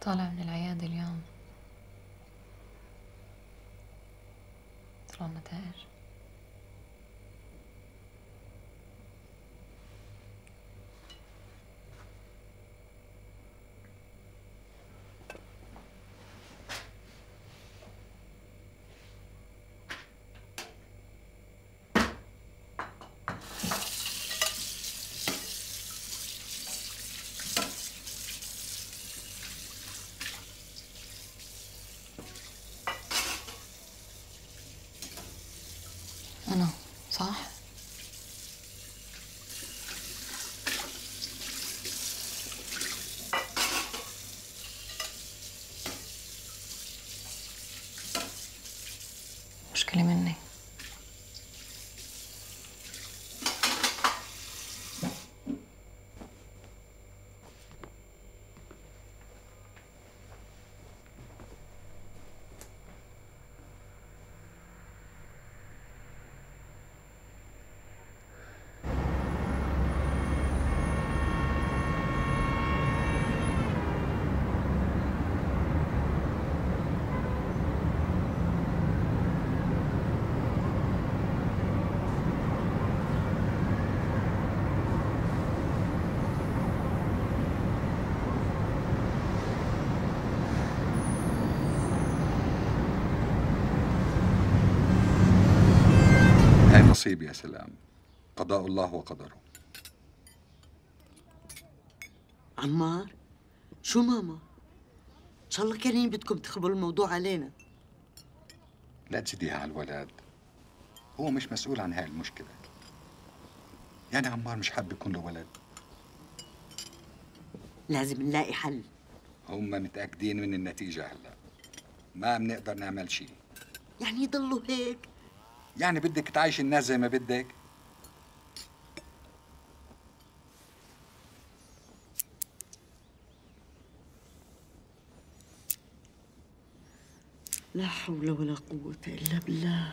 طالع من العيادة اليوم، طلعوا نتائج. أنا صح؟ مشكلة مني. نصيب يا سلام، قضاء الله وقدره. عمار شو ماما؟ ان شاء الله كريم بدكم تخبروا الموضوع علينا. لا تزيديها على الولد، هو مش مسؤول عن هاي المشكلة. يعني عمار مش حابب يكون له ولد؟ لازم نلاقي حل. هم متأكدين من النتيجة هلا، ما بنقدر نعمل شيء. يعني يضلوا هيك؟ يعني بدك تعيش الناس زي ما بدك؟ لا حول ولا قوة إلا بالله.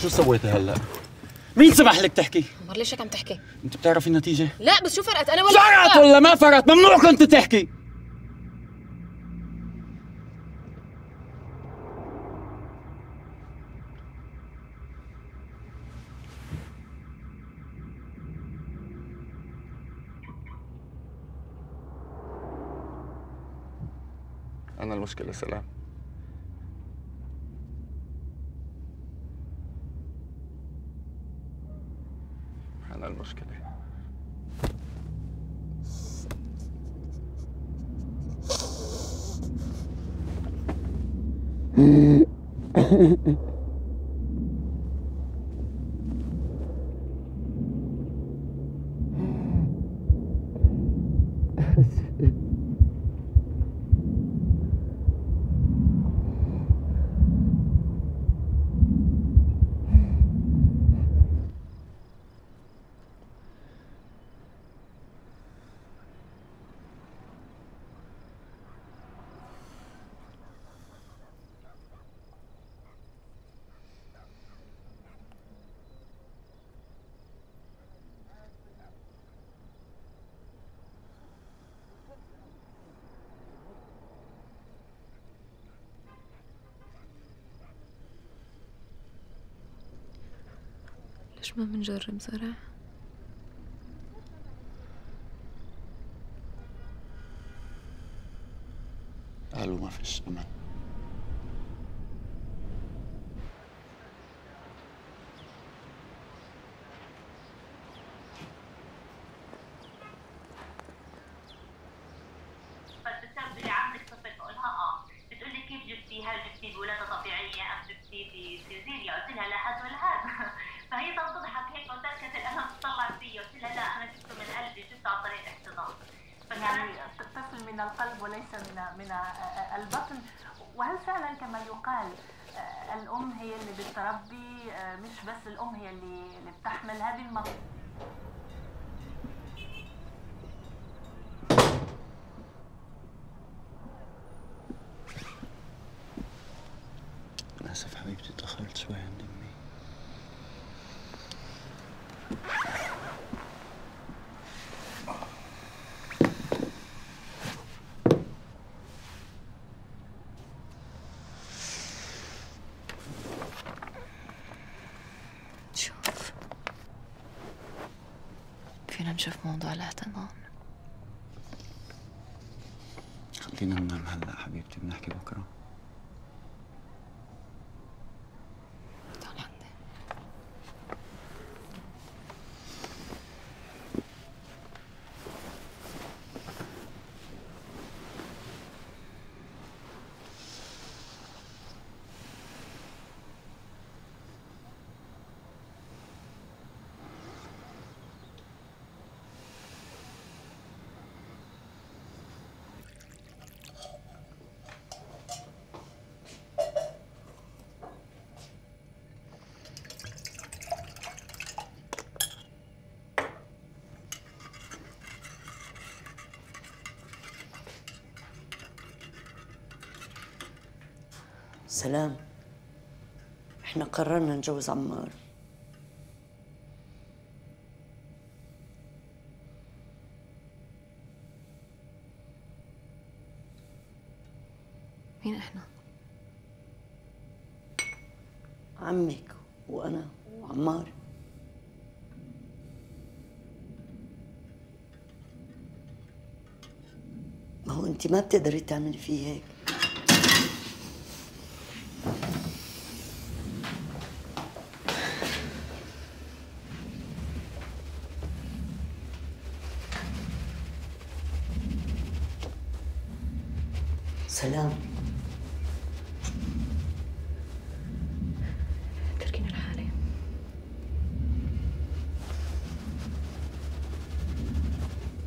شو سويتي هلا؟ مين سمح لك تحكي؟ عمر ليش هيك عم تحكي؟ انت بتعرفي النتيجة؟ لا بس شو فرقت انا ولا فرقت ولا ما فرقت، ممنوع كنت تحكي. انا المشكلة سلام. أنا المشكلة. ليش ما بنجرب زرع؟ قالوا ما فيش أمل. وليس من البطن. وهل فعلا كما يقال الام هي اللي بتربي، مش بس الام هي اللي بتحمل هذه المقولة؟ للاسف حبيبتي اتاخرت شويه عند امي. شوف، فينا نشوف موضوع الاحتضان؟ خلينا ننام هلا حبيبتي، بنحكي بكره. سلام، احنا قررنا نجوز عمار. مين احنا؟ عمك وانا وعمار. ما هو انت ما بتقدري تعملي فيه هيك. سلام، تركينا لحالي.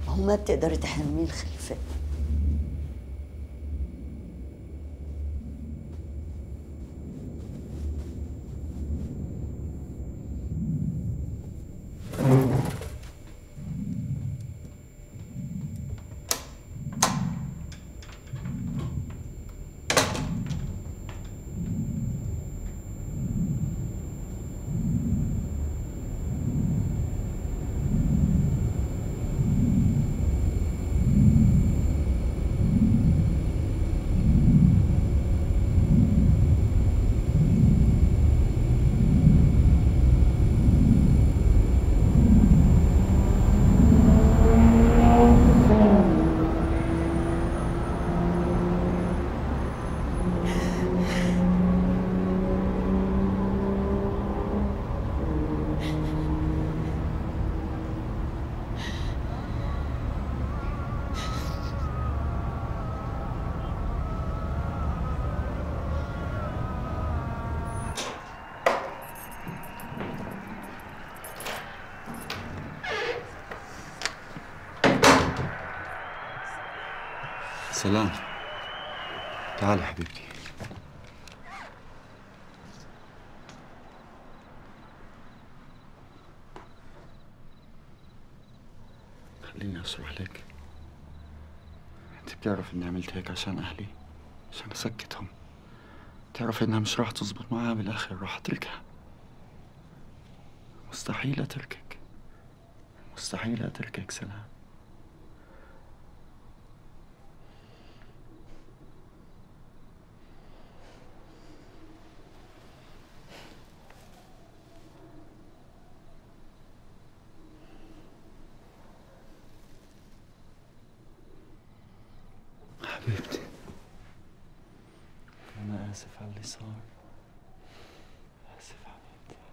هو ما بتقدري تحملي الخلفة. سلام، تعالي حبيبتي. خليني أصرح لك، أنت بتعرف إني عملت هيك عشان أهلي، عشان أسكتهم. بتعرف إنها مش راح تزبط معاها بالآخر، راح أتركها. مستحيل أتركك، مستحيل أتركك سلام. حبيبتي أنا آسف على اللي صار، آسف حبيبتي.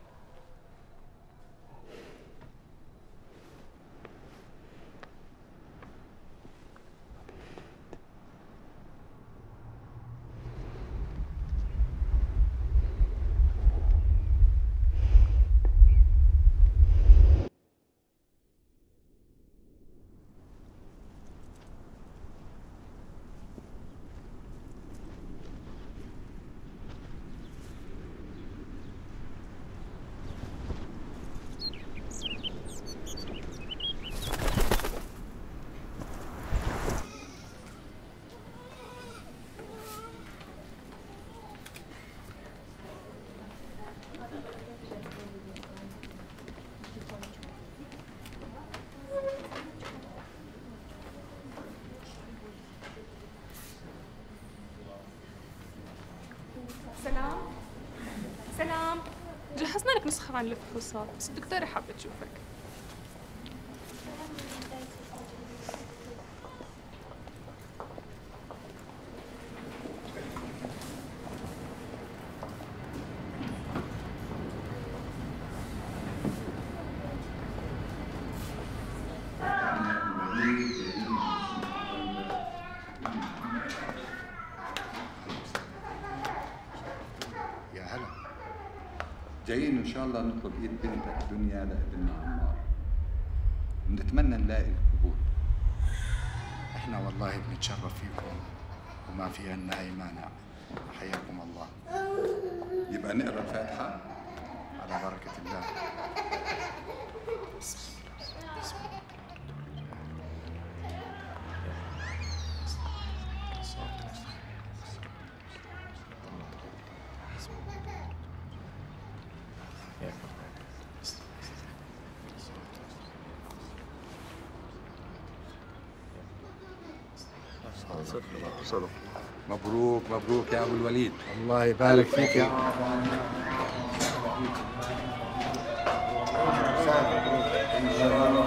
مالك مسخر عن الفحوصات، بس الدكتورة حابة تشوفك. جايين ان شاء الله نطلب ايد بنتك دنيا لابننا عمار، ونتمنى نلاقي القبول. احنا والله بنتشرف فيكم وما في عنا اي مانع، حياكم الله. يبقى نقرا الفاتحه على بركه الله. بسم الله بسم الله. صدق. مبروك مبروك يا ابو الوليد. الله يبارك فيك يا ابو.